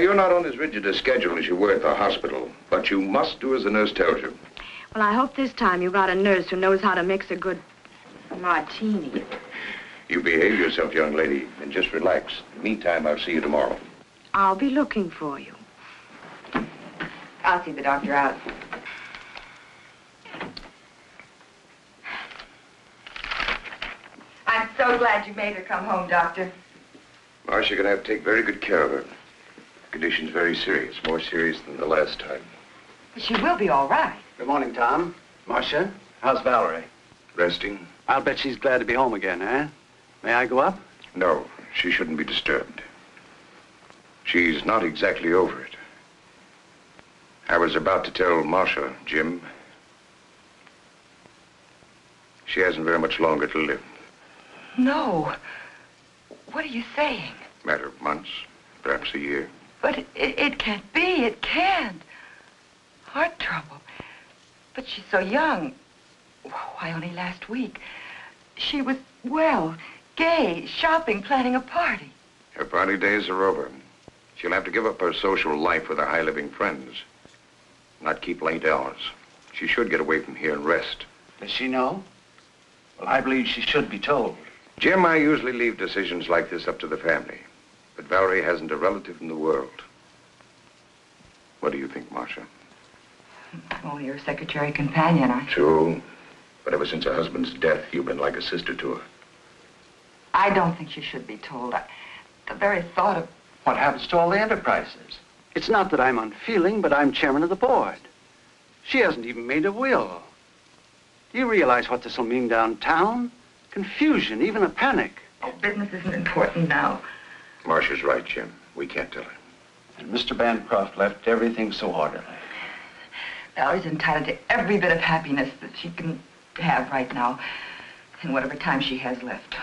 you're not on as rigid a schedule as you were at the hospital, but you must do as the nurse tells you. Well, I hope this time you got a nurse who knows how to mix a good martini. You behave yourself, young lady, and just relax. In the meantime, I'll see you tomorrow. I'll be looking for you. I'll see the doctor out. I'm so glad you made her come home, Doctor. Marcia, you're going to have to take very good care of her. The condition's very serious, more serious than the last time. But she will be all right. Good morning, Tom. Marcia, how's Valerie? Resting. I'll bet she's glad to be home again, eh? May I go up? No, she shouldn't be disturbed. She's not exactly over it. I was about to tell Marcia, Jim. She hasn't very much longer to live. No. What are you saying? Matter of months, perhaps a year. But it can't be. It can't. Heart trouble. But she's so young. Why, only last week. She was well, gay, shopping, planning a party. Her party days are over. She'll have to give up her social life with her high-living friends. Not keep late hours. She should get away from here and rest. Does she know? Well, I believe she should be told. Jim, I usually leave decisions like this up to the family. But Valerie hasn't a relative in the world. What do you think, Marcia? I'm only her secretary companion, True. But ever since her husband's death, you've been like a sister to her. I don't think she should be told. The very thought of... What happens to all the enterprises? It's not that I'm unfeeling, but I'm chairman of the board. She hasn't even made a will. Do you realize what this will mean downtown? Confusion, even a panic. Oh, business isn't important now. Marcia's right, Jim. We can't tell her. And Mr. Bancroft left everything so orderly. Valerie's entitled to every bit of happiness that she can have right now, in whatever time she has left.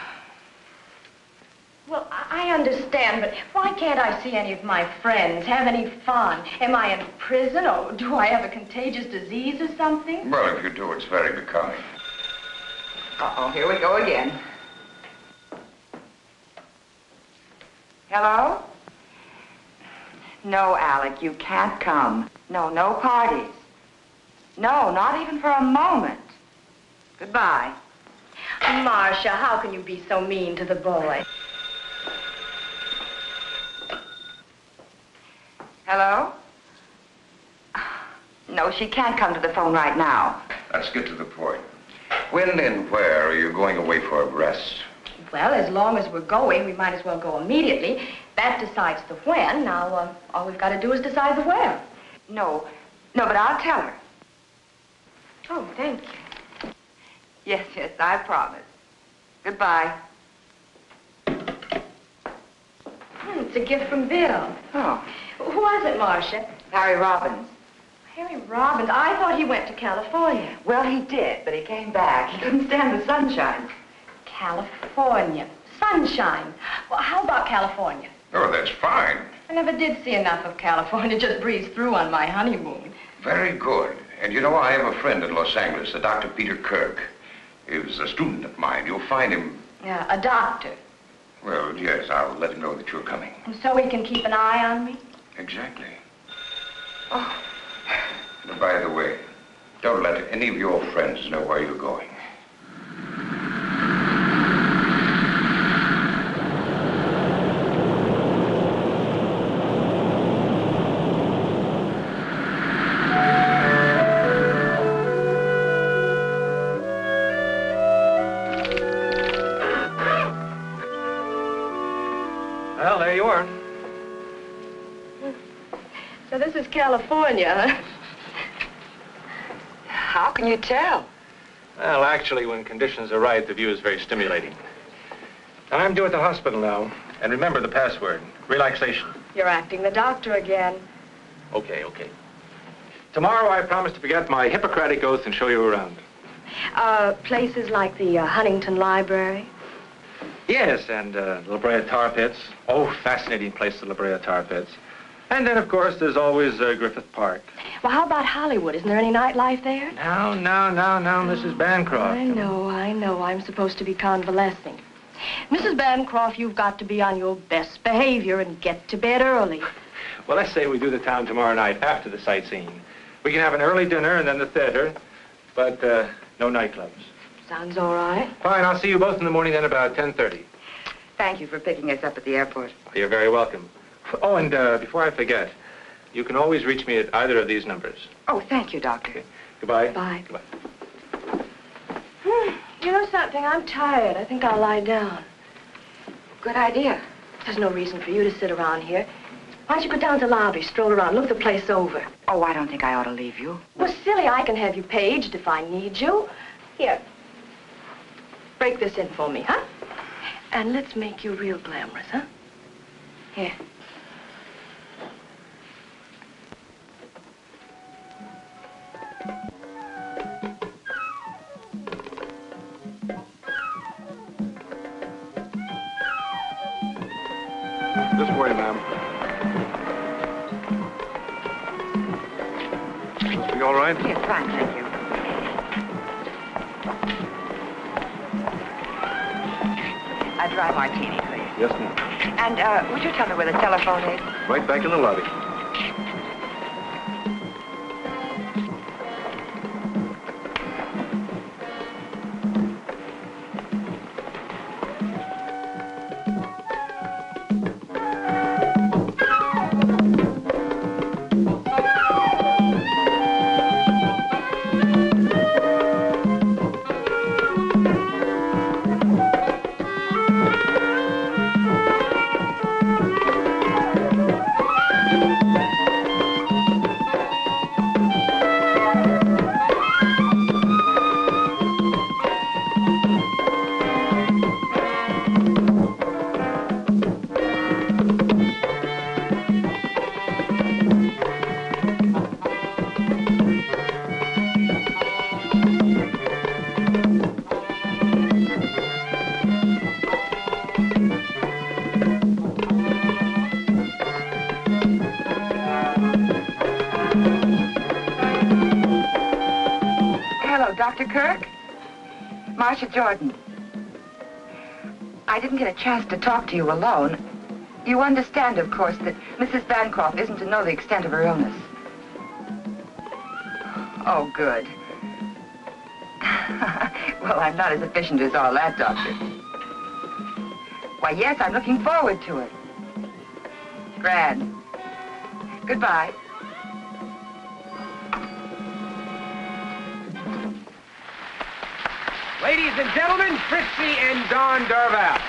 Well, I understand, but why can't I see any of my friends, have any fun? Am I in prison, or do I have a contagious disease or something? Well, if you do, it's very becoming. Uh-oh, here we go again. Hello? No, Alec, you can't come. No, no parties. No, not even for a moment. Goodbye. Marcia, how can you be so mean to the boy? Hello? No, she can't come to the phone right now. Let's get to the point. When and where are you going away for a rest? Well, as long as we're going, we might as well go immediately. That decides the when. Now, all we've got to do is decide the where. No, but I'll tell her. Oh, thank you. Yes, I promise. Goodbye. It's a gift from Bill. Oh. Who was it, Marcia? Harry Robbins. Harry Robbins? I thought he went to California. Well, he did, but he came back. He couldn't stand the sunshine. California. Sunshine. Well, how about California? Oh, that's fine. I never did see enough of California. Just breezed through on my honeymoon. Very good. And you know, I have a friend in Los Angeles, a Dr. Peter Kirk. He was a student of mine. You'll find him... Yeah, a doctor. Well, yes, I'll let him know that you're coming. So he can keep an eye on me? Exactly. Oh. And by the way, don't let any of your friends know where you're going. California, huh? How can you tell? Well, actually, when conditions are right, the view is very stimulating. Now, I'm due at the hospital now. And remember the password, relaxation. You're acting the doctor again. Okay. Tomorrow, I promise to forget my Hippocratic oath and show you around. Places like the Huntington Library? Yes, and La Brea Tar Pits. Oh, fascinating place, the La Brea Tar Pits. And then, of course, there's always Griffith Park. Well, how about Hollywood? Isn't there any nightlife there? No, Mrs. Bancroft. I know. I'm supposed to be convalescing. Mrs. Bancroft, you've got to be on your best behavior and get to bed early. Well, let's say we do the town tomorrow night after the sightseeing. We can have an early dinner and then the theater, but no nightclubs. Sounds all right. Fine, I'll see you both in the morning then about 10:30. Thank you for picking us up at the airport. You're very welcome. Oh, and before I forget, you can always reach me at either of these numbers. Oh, thank you, Doctor. Okay. Goodbye. Bye. Goodbye. You know something? I'm tired. I think I'll lie down. Good idea. There's no reason for you to sit around here. Why don't you go down to the lobby, stroll around, look the place over? Oh, I don't think I ought to leave you. Well, silly, I can have you paged if I need you. Here. Break this in for me, huh? And let's make you real glamorous, huh? Here. This way, ma'am. Must be all right? Yes, fine, thank you. A dry martini, please. Yes, ma'am. And would you tell me where the telephone is? Right back in the lobby. Dr. Kirk? Marcia Jordan. I didn't get a chance to talk to you alone. You understand, of course, that Mrs. Bancroft isn't to know the extent of her illness. Oh, good. Well, I'm not as efficient as all that, Doctor. Why, yes, I'm looking forward to it. Grand. Goodbye. Ladies and gentlemen, Fritzi and Don Darvell.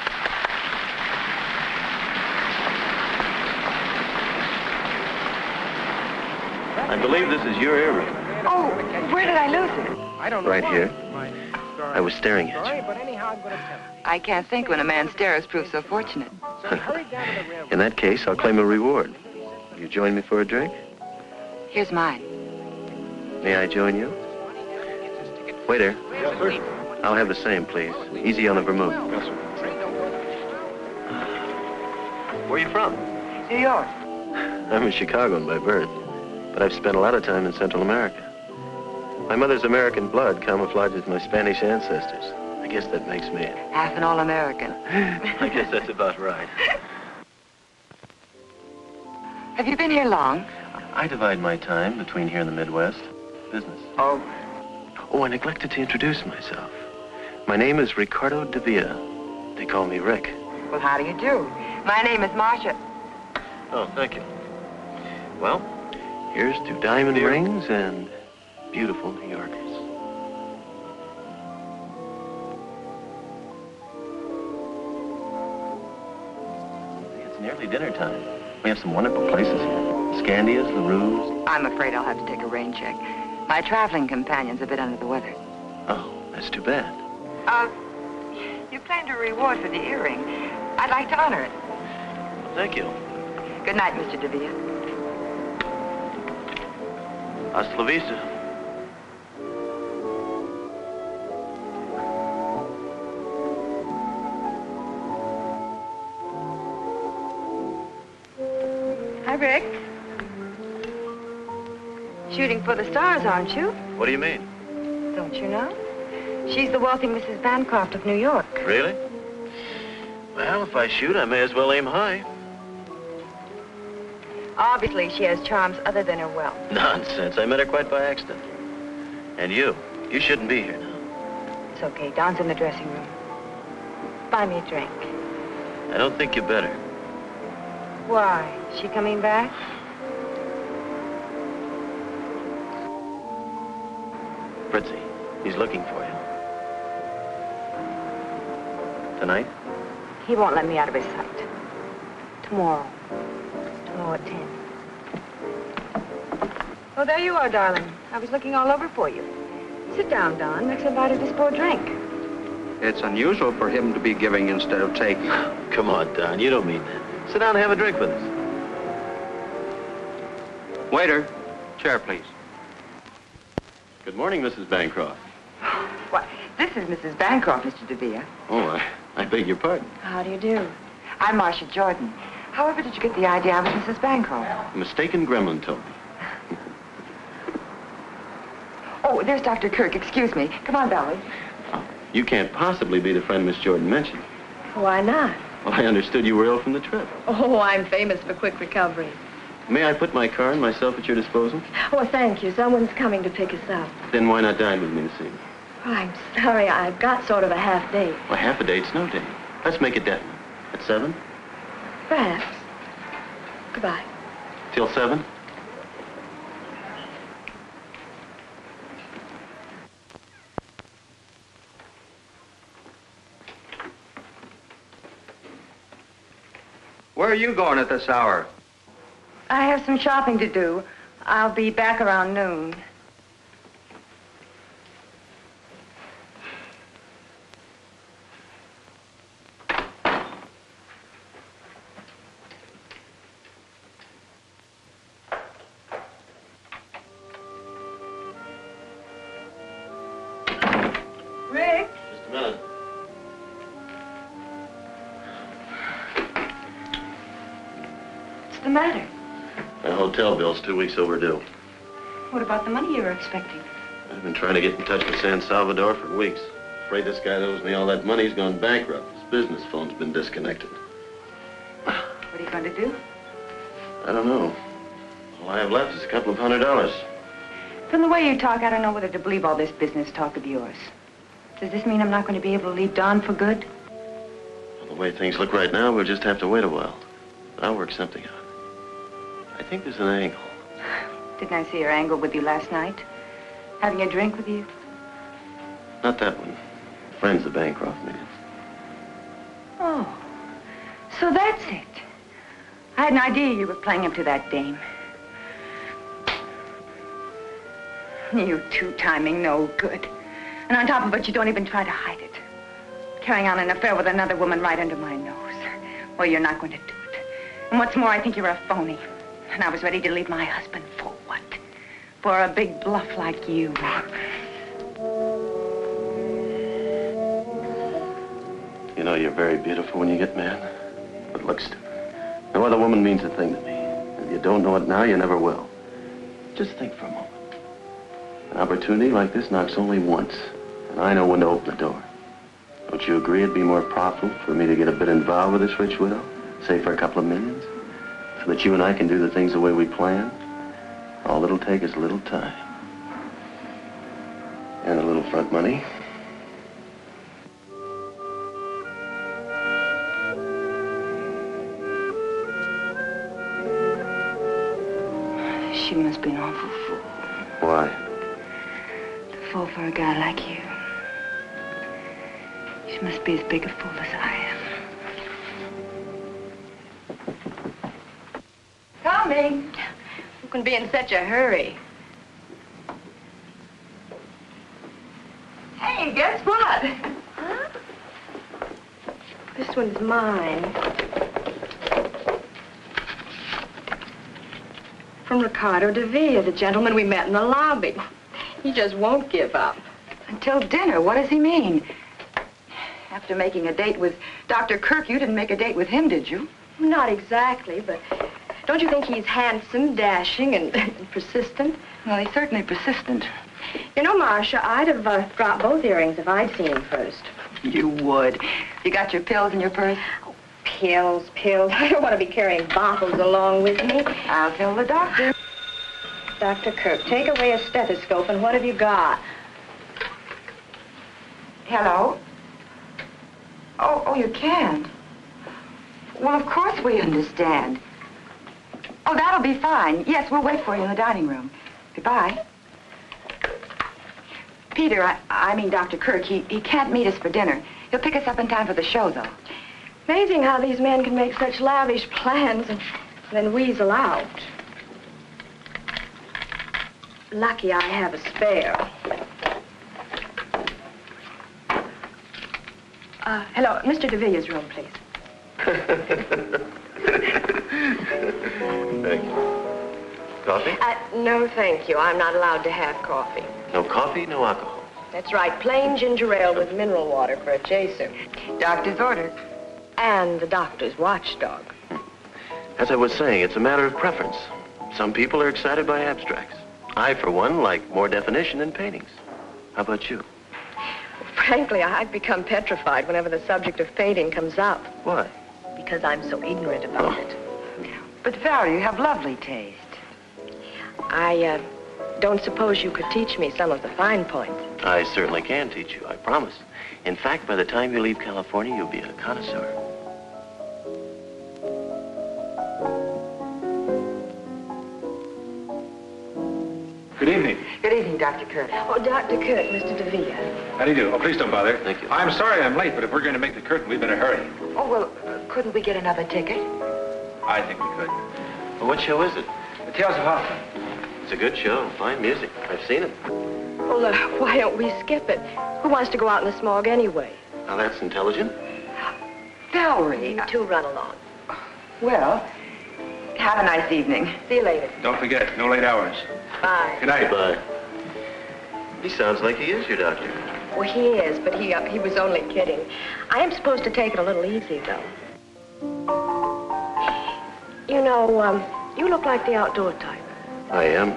I believe this is your earring. Oh, where did I lose it? I don't know. Right here. I was staring at you. I can't think when a man's stares proves so fortunate. In that case, I'll claim a reward. Will you join me for a drink? Here's mine. May I join you? Waiter. Yes, sir. I'll have the same, please. Easy on the vermouth. Yes, sir. Where are you from? New York. I'm a Chicagoan by birth, but I've spent a lot of time in Central America. My mother's American blood camouflages my Spanish ancestors. I guess that makes me... half an all-American. I guess that's about right. Have you been here long? I divide my time between here and the Midwest. Business. Oh, I neglected to introduce myself. My name is Ricardo de Villa. They call me Rick. Well, how do you do? My name is Marcia. Oh, thank you. Well, here's to diamond rings and beautiful New Yorkers. It's nearly dinner time. We have some wonderful places here. Scandia's, La Rue's. I'm afraid I'll have to take a rain check. My traveling companion's a bit under the weather. Oh, that's too bad. You claimed a reward for the earring. I'd like to honor it. Well, thank you. Good night, Mr. De Villa. Hasta la vista. Hi, Rick. Shooting for the stars, aren't you? What do you mean? Don't you know? She's the wealthy Mrs. Bancroft of New York. Really? Well, if I shoot, I may as well aim high. Obviously, she has charms other than her wealth. Nonsense. I met her quite by accident. And you shouldn't be here now. It's okay. Don's in the dressing room. Buy me a drink. I don't think you better. Why? Is she coming back? Fritzi, he's looking for you. Tonight? He won't let me out of his sight. Tomorrow. Tomorrow at 10. Oh, there you are, darling. I was looking all over for you. Sit down, Don. Let's invite him to pour a drink. It's unusual for him to be giving instead of taking. Come on, Don. You don't mean that. Sit down and have a drink with us. Waiter, chair, please. Good morning, Mrs. Bancroft. What? This is Mrs. Bancroft, Mr. de Villa. Oh, I beg your pardon. How do you do? I'm Marcia Jordan. However did you get the idea I was Mrs. Bancroft? A mistaken gremlin told me. Oh, there's Dr. Kirk. Excuse me. Come on, Valerie. Oh, you can't possibly be the friend Miss Jordan mentioned. Why not? Well, I understood you were ill from the trip. Oh, I'm famous for quick recovery. May I put my car and myself at your disposal? Oh, thank you. Someone's coming to pick us up. Then why not dine with me this evening? Oh, I'm sorry. I've got sort of a half date. Well, half a date's no date. Let's make it definite. At 7? Perhaps. Goodbye. Till 7? Where are you going at this hour? I have some shopping to do. I'll be back around noon. Rick? Just a minute. What's the matter? My hotel bill's 2 weeks overdue. What about the money you were expecting? I've been trying to get in touch with San Salvador for weeks. Afraid this guy that owes me all that money's gone bankrupt. His business phone's been disconnected. What are you going to do? I don't know. All I have left is a couple of $100. From the way you talk, I don't know whether to believe all this business talk of yours. Does this mean I'm not going to be able to leave Don for good? Well, the way things look right now, we'll just have to wait a while. But I'll work something out. I think there's an angle. Didn't I see your angle with you last night? Having a drink with you? Not that one. Friends the Bancroft made. Oh, so that's it. I had an idea you were playing up to that dame. You two-timing no good. And on top of it, you don't even try to hide it. Carrying on an affair with another woman right under my nose. Well, you're not going to do it. And what's more, I think you're a phony. And I was ready to leave my husband for what? For a big bluff like you. You know, you're very beautiful when you get mad, but look stupid. No other woman means a thing to me. If you don't know it now, you never will. Just think for a moment. An opportunity like this knocks only once, and I know when to open the door. Don't you agree it'd be more profitable for me to get a bit involved with this rich widow, say for a couple of millions? So that you and I can do the things the way we plan. All it'll take is a little time. And a little front money. She must be an awful fool. Why? To fall for a guy like you. She must be as big a fool as I am. Coming. Who can be in such a hurry? Hey, guess what? Huh? This one's mine. From Ricardo de Villa, the gentleman we met in the lobby. He just won't give up. Until dinner, what does he mean? After making a date with Dr. Kirk, you didn't make a date with him, did you? Not exactly, but... Don't you think he's handsome, dashing, and persistent? Well, he's certainly persistent. You know, Marcia, I'd have dropped both earrings if I'd seen him first. You would. You got your pills in your purse? Oh, pills, pills. I don't want to be carrying bottles along with me. I'll tell the doctor. Dr. Kirk, take away a stethoscope, and what have you got? Hello? Oh, you can't. Well, of course we understand. Oh, that'll be fine. Yes, we'll wait for you in the dining room. Goodbye. Peter, I mean Dr. Kirk, he can't meet us for dinner. He'll pick us up in time for the show, though. Amazing how these men can make such lavish plans and then weasel out. Lucky I have a spare. Hello, Mr. de Villa's room, please. Thank you. Coffee? No, thank you. I'm not allowed to have coffee. No coffee, no alcohol. That's right. Plain ginger ale with mineral water for a chaser. Doctor's order. And the doctor's watchdog. As I was saying, it's a matter of preference. Some people are excited by abstracts. I, for one, like more definition in paintings. How about you? Well, frankly, I've become petrified whenever the subject of painting comes up. Why? Because I'm so ignorant about it. But, Valerie, you have lovely taste. I don't suppose you could teach me some of the fine points. I certainly can teach you, I promise. In fact, by the time you leave California, you'll be a connoisseur. Good evening. Good evening, Dr. Kirk. Oh, Dr. Kirk, Mr. de Villa. How do you do? Oh, please don't bother. Thank you. I'm sorry I'm late, but if we're going to make the curtain, we'd better hurry. Oh, well, couldn't we get another ticket? I think we could. Well, what show is it? The Tales of Hoffmann. It's a good show, fine music. I've seen it. Well, why don't we skip it? Who wants to go out in the smog anyway? Now, that's intelligent. Valerie. You two run along. Well, have a nice evening. See you later. Don't forget, no late hours. Bye. Good night. Bye. He sounds like he is your doctor. Well, he is, but he was only kidding. I am supposed to take it a little easy, though. You know, you look like the outdoor type. I am.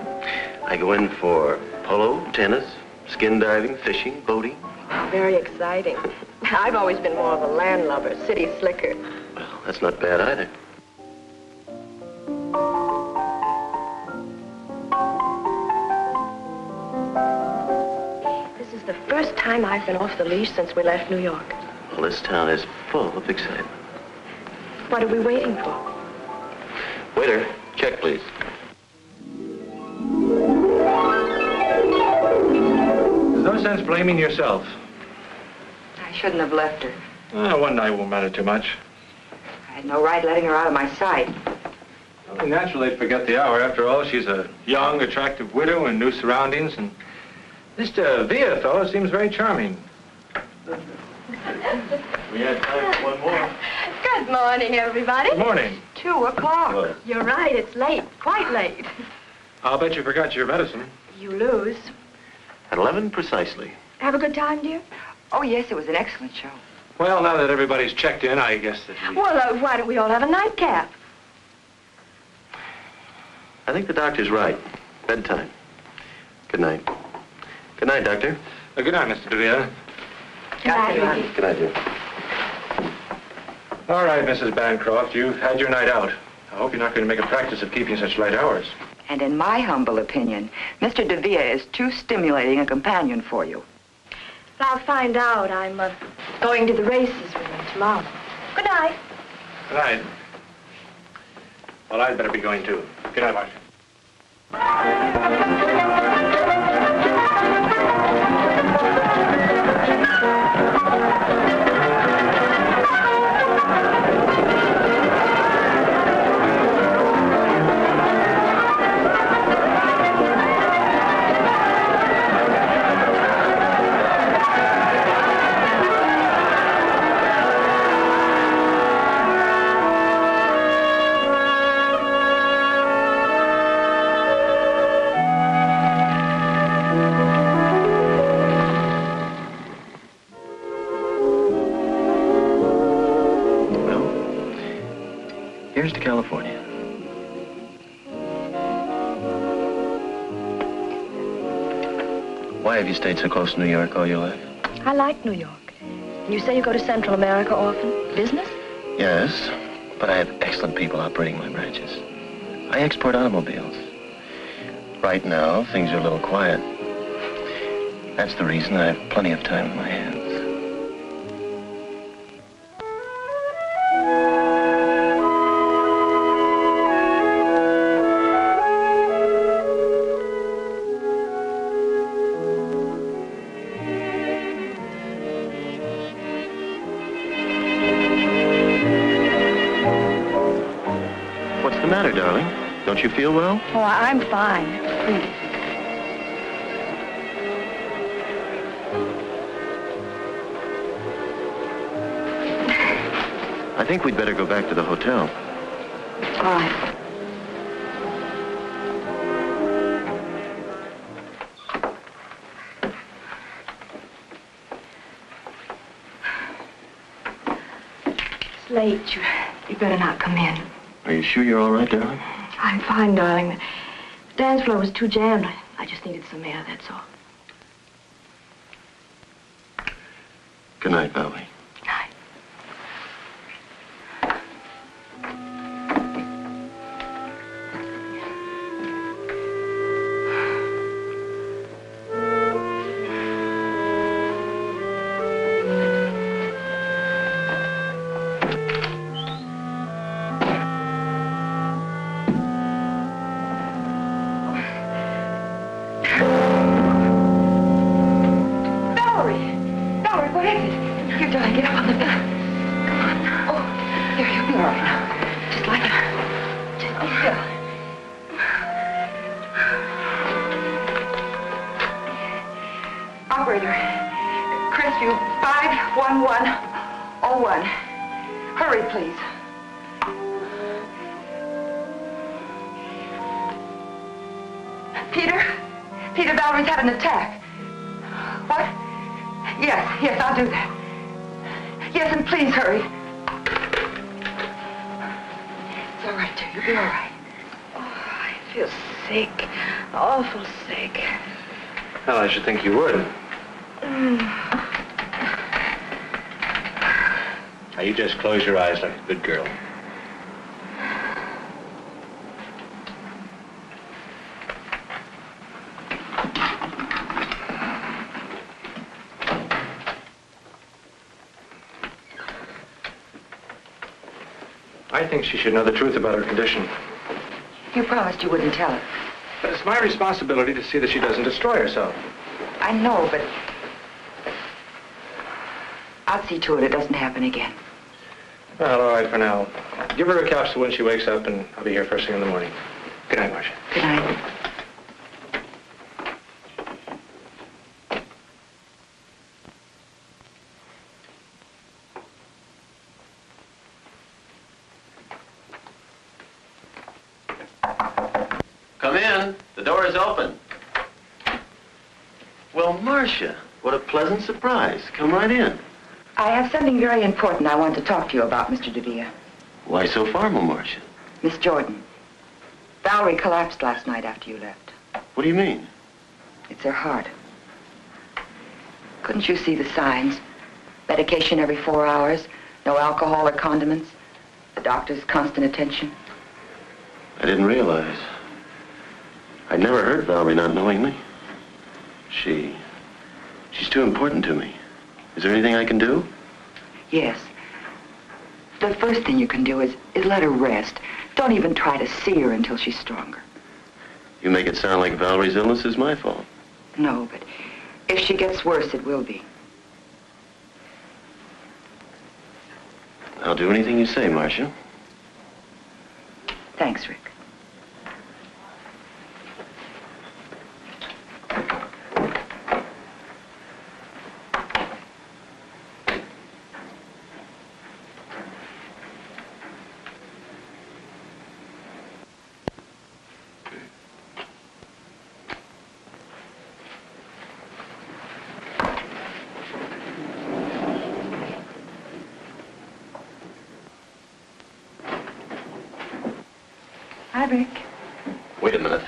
I go in for polo, tennis, skin diving, fishing, boating. Very exciting. I've always been more of a landlubber, city slicker. Well, that's not bad either. This is the first time I've been off the leash since we left New York. Well, this town is full of excitement. What are we waiting for? Waiter, check, please. There's no sense blaming yourself. I shouldn't have left her. One night won't matter too much. I had no right letting her out of my sight. Well, naturally, I'd forget the hour. After all, she's a young, attractive widow in new surroundings, and this Villa fellow seems very charming. We had time for one more. Good morning, everybody. Good morning. 2 o'clock. Well, you're right, it's late, quite late. I'll bet you forgot your medicine. You lose. At 11 precisely. Have a good time, dear? Oh, yes, it was an excellent show. Well, now that everybody's checked in, I guess that we... Well, why don't we all have a nightcap? I think the doctor's right. Bedtime. Good night. Good night, Doctor. Good night, Mr. de Villa. Good night, Ricky. Good night, dear. All right, Mrs. Bancroft, you've had your night out. I hope you're not going to make a practice of keeping such late hours. And in my humble opinion, Mr. de Villa is too stimulating a companion for you. I'll find out. I'm going to the races with him tomorrow. Good night. Good night. Well, I'd better be going, too. Good night, Marcia. Here's to California. Why have you stayed so close to New York all your life? I like New York. You say you go to Central America often? Business? Yes. but I have excellent people operating my branches. I export automobiles. Right now, things are a little quiet. That's the reason I have plenty of time on my hands. You feel well? Oh, I'm fine. Please. I think we'd better go back to the hotel. All right. It's late. You better not come in. Are you sure you're all right, darling? I'm fine, darling. The dance floor was too jammed. I just needed some air, that's all. Good night, Valerie. Good night. Close your eyes like a good girl. I think she should know the truth about her condition. You promised you wouldn't tell her. But it's my responsibility to see that she doesn't destroy herself. I know, but I'll see to it doesn't happen again. Well, all right for now. Give her a capsule when she wakes up, and I'll be here first thing in the morning. Good night, Marcia. Good night. Come in. The door is open. Well, Marcia, what a pleasant surprise. Come right in. I have something very important I want to talk to you about, Mr. de Villa. Why so formal, Marcia? Miss Jordan, Valerie collapsed last night after you left. What do you mean? It's her heart. Couldn't you see the signs? Medication every 4 hours, no alcohol or condiments, the doctor's constant attention. I didn't realize. I'd never hurt Valerie not knowing me. She's too important to me. Is there anything I can do? Yes. The first thing you can do is let her rest. Don't even try to see her until she's stronger. You make it sound like Valerie's illness is my fault. No, but if she gets worse, it will be. I'll do anything you say, Marcia. Thanks, Rick. Wait a minute.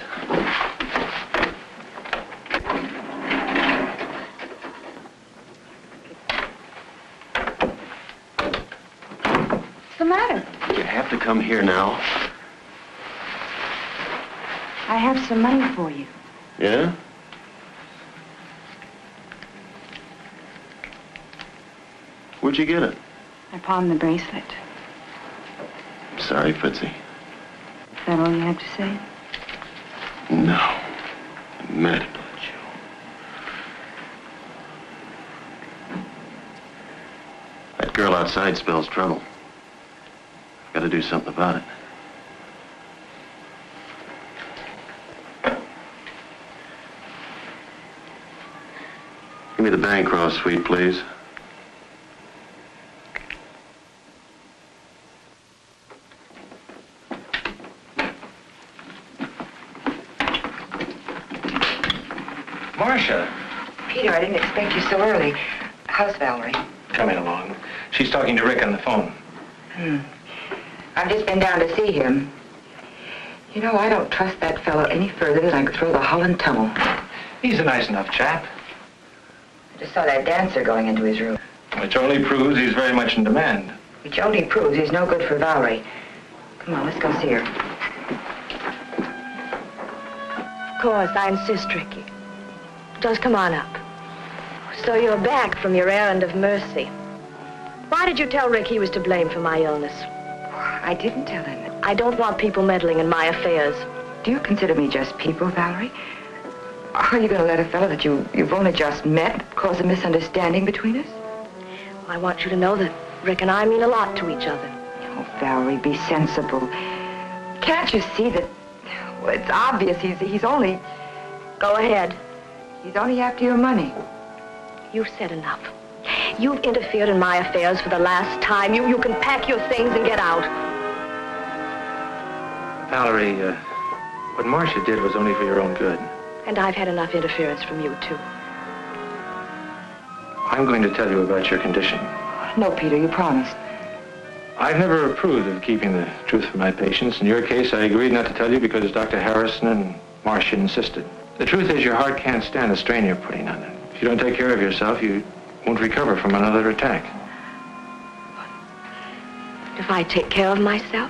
What's the matter? You have to come here now. I have some money for you. Yeah? Where'd you get it? I pawned the bracelet. Sorry, Fritzi. Is that all you have to say? No. I'm mad about you. That girl outside spells trouble. I've got to do something about it. Give me the Bancroft suite, please. Marcia. Peter, I didn't expect you so early. How's Valerie? Coming along. She's talking to Rick on the phone. Hmm. I've just been down to see him. You know, I don't trust that fellow any further than I could throw the Holland tunnel. He's a nice enough chap. I just saw that dancer going into his room. Which only proves he's very much in demand. Which only proves he's no good for Valerie. Come on, let's go see her. Of course, I insist, Ricky. Just come on up. So you're back from your errand of mercy. Why did you tell Rick he was to blame for my illness? I didn't tell him. I don't want people meddling in my affairs. Do you consider me just people, Valerie? Are you going to let a fellow that you've only just met cause a misunderstanding between us? Well, I want you to know that Rick and I mean a lot to each other. Oh, Valerie, be sensible. Can't you see that... Well, it's obvious he's only... Go ahead. He's only after your money. You've said enough. You've interfered in my affairs for the last time. You can pack your things and get out. Valerie, what Marcia did was only for your own good. And I've had enough interference from you, too. I'm going to tell you about your condition. No, Peter, you promised. I've never approved of keeping the truth from my patients. In your case, I agreed not to tell you because Dr. Harrison and Marcia insisted. The truth is your heart can't stand the strain you're putting on it. If you don't take care of yourself, you won't recover from another attack. If I take care of myself?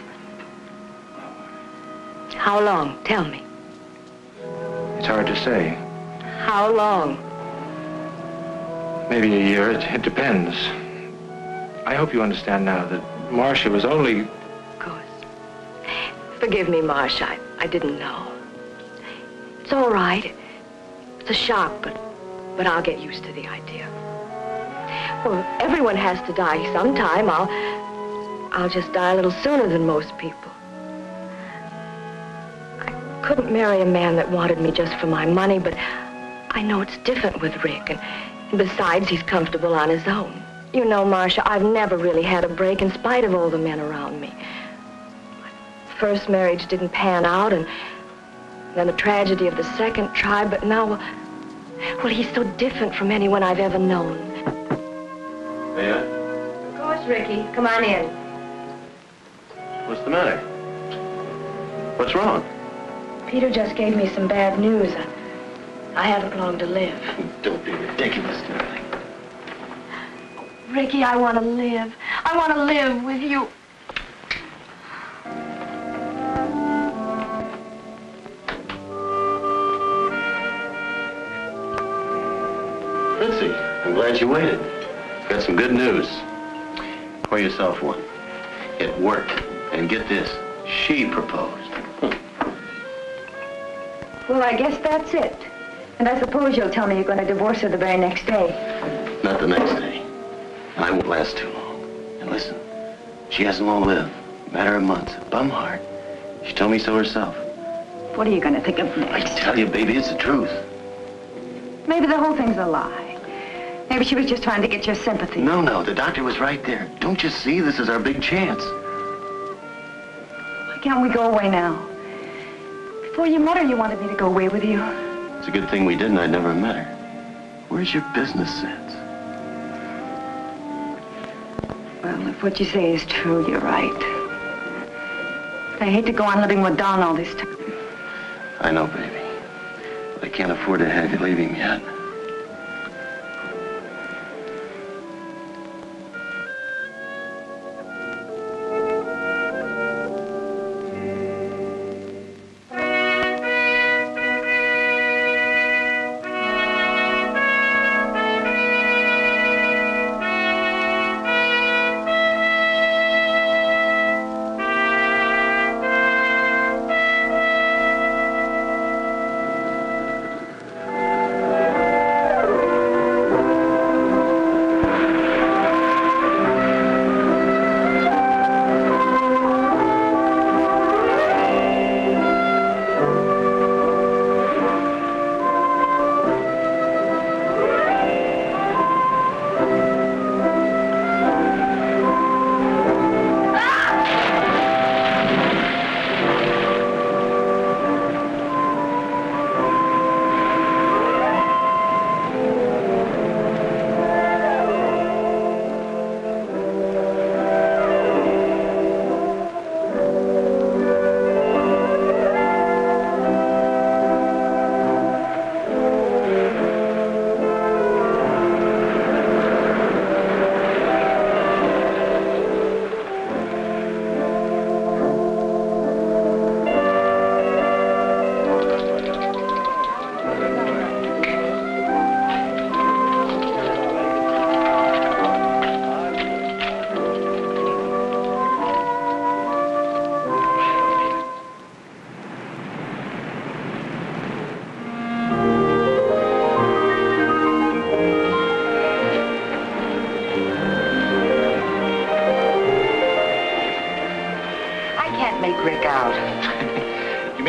How long? Tell me. It's hard to say. How long? Maybe a year. It depends. I hope you understand now that Marcia was only... Of course. Forgive me, Marcia. I didn't know. It's all right. It's a shock, but I'll get used to the idea. Well, everyone has to die sometime. I'll just die a little sooner than most people. I couldn't marry a man that wanted me just for my money, but I know it's different with Rick, and besides, he's comfortable on his own. You know, Marcia, I've never really had a break in spite of all the men around me. My first marriage didn't pan out, and then the tragedy of the second tribe, but now, well, he's so different from anyone I've ever known. May I? Of course, Ricky. Come on in. What's the matter? What's wrong? Peter just gave me some bad news. I haven't long to live. Don't be ridiculous, darling. Ricky, I want to live. I want to live with you. Fritzi, I'm glad you waited. Got some good news. Pour yourself one. It worked. And get this, she proposed. Well, I guess that's it. And I suppose you'll tell me you're going to divorce her the very next day. Not the next day. I won't last too long. And listen, she hasn't long lived. Matter of months. Bum heart. She told me so herself. What are you going to think of next? I tell you, baby, it's the truth. Maybe the whole thing's a lie. Maybe she was just trying to get your sympathy. No, no, the doctor was right there. Don't you see? This is our big chance. Why can't we go away now? Before you met her, you wanted me to go away with you. It's a good thing we didn't. I'd never met her. Where's your business sense? Well, if what you say is true, you're right. I hate to go on living with Don all this time. I know, baby. I can't afford to have you leave him yet.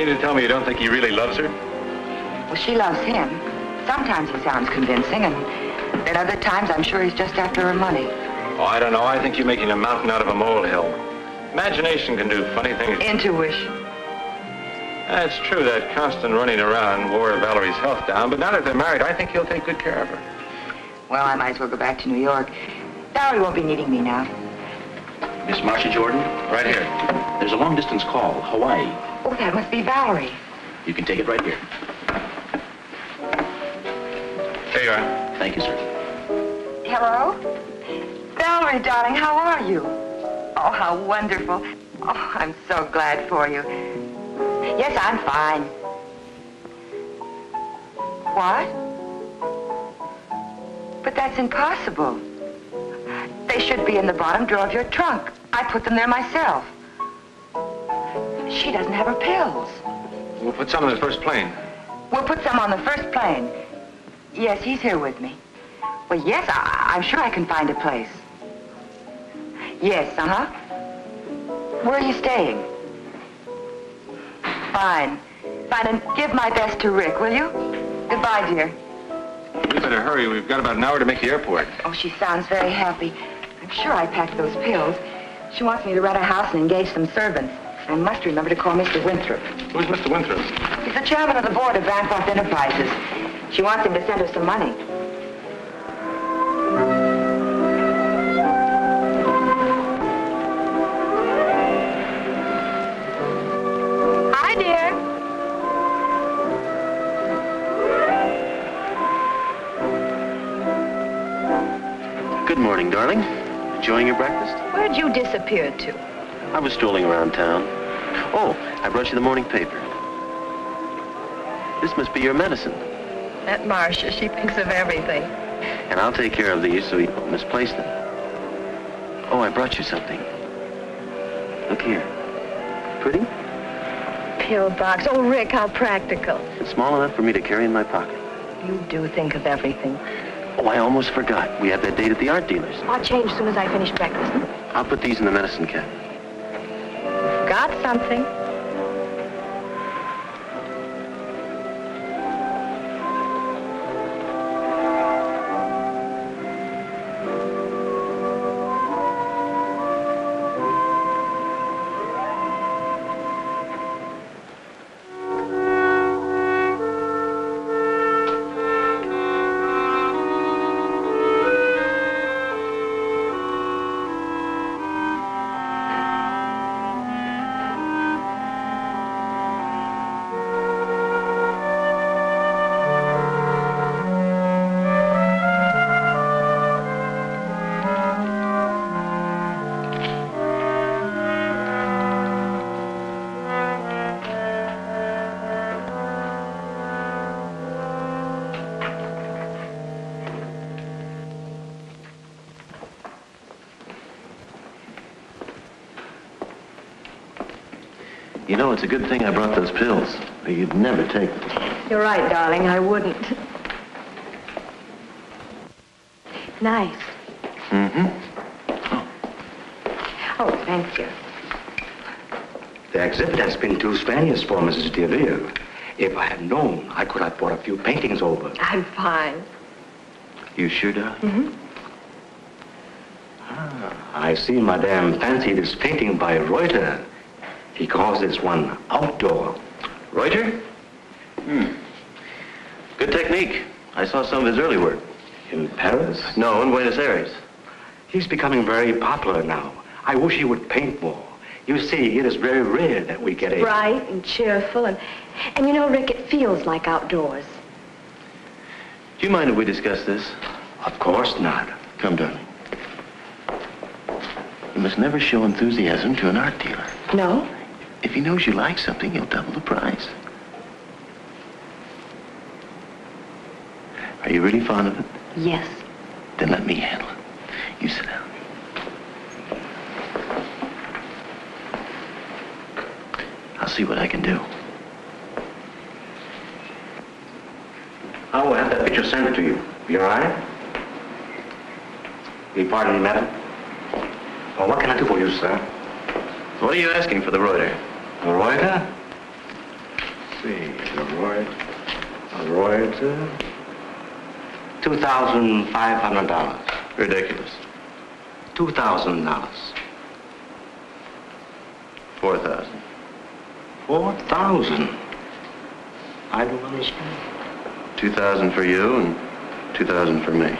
mean to tell me you don't think he really loves her? Well, she loves him. Sometimes he sounds convincing, and then other times I'm sure he's just after her money. Oh, I don't know. I think you're making a mountain out of a molehill. Imagination can do funny things. Intuition. That's true. That constant running around wore Valerie's health down, but now that they're married, I think he'll take good care of her. Well, I might as well go back to New York. Valerie won't be needing me now. Miss Marcia Jordan, right here. There's a long-distance call, Hawaii. Oh, that must be Valerie. You can take it right here. There you are. Thank you, sir. Hello? Valerie, darling, how are you? Oh, how wonderful. Oh, I'm so glad for you. Yes, I'm fine. What? But that's impossible. They should be in the bottom drawer of your trunk. I put them there myself. She doesn't have her pills. We'll put some on the first plane. We'll put some on the first plane. Yes, he's here with me. Well, yes, I'm sure I can find a place. Yes, uh-huh. Where are you staying? Fine. Fine, and give my best to Rick, will you? Goodbye, dear. We better hurry. We've got about an hour to make the airport. Oh, she sounds very happy. I'm sure I packed those pills. She wants me to rent a house and engage some servants. I must remember to call Mr. Winthrop. Who's Mr. Winthrop? He's the chairman of the board of Bancroft Enterprises. She wants him to send her some money. Hi, dear. Good morning, darling. Enjoying your breakfast? Where'd you disappear to? I was strolling around town. Oh, I brought you the morning paper. This must be your medicine. That Marcia, she thinks of everything. And I'll take care of these so you don't misplace them. Oh, I brought you something. Look here. Pretty? Pill box. Oh, Rick, how practical. It's small enough for me to carry in my pocket. You do think of everything. Oh, I almost forgot. We have that date at the art dealer's. I'll change as soon as I finish breakfast. I'll put these in the medicine cabinet. Got something. You know, it's a good thing I brought those pills, or you'd never take them. You're right, darling, I wouldn't. Nice. Mm-hmm. Oh. Oh, thank you. The exhibit has been too strenuous for Mrs. DeVille. If I had known, I could have brought a few paintings over. I'm fine. You sure, darling? Mm-hmm. Ah, I see Madame fancied this painting by Reuter. He calls this one outdoor. Reuter? Hmm. Good technique. I saw some of his early work. In Paris? No, in Buenos Aires. He's becoming very popular now. I wish he would paint more. You see, it is very rare that we get a... Bright and cheerful and you know, Rick, it feels like outdoors. Do you mind if we discuss this? Of course not. Come, darling. You must never show enthusiasm to an art dealer. No? If he knows you like something, he'll double the price. Are you really fond of it? Yes. Then let me handle it. You sit down. I'll see what I can do. I will have that picture sent to you. You all right? Will you pardon me, madam? Well, what can I do for you, sir? What are you asking for the Reuter? The Reuter? see. Roy, sir? $2,500. Ridiculous. $2,000. $4,000. $4,000? I don't understand. $2,000 for you and $2,000 for me.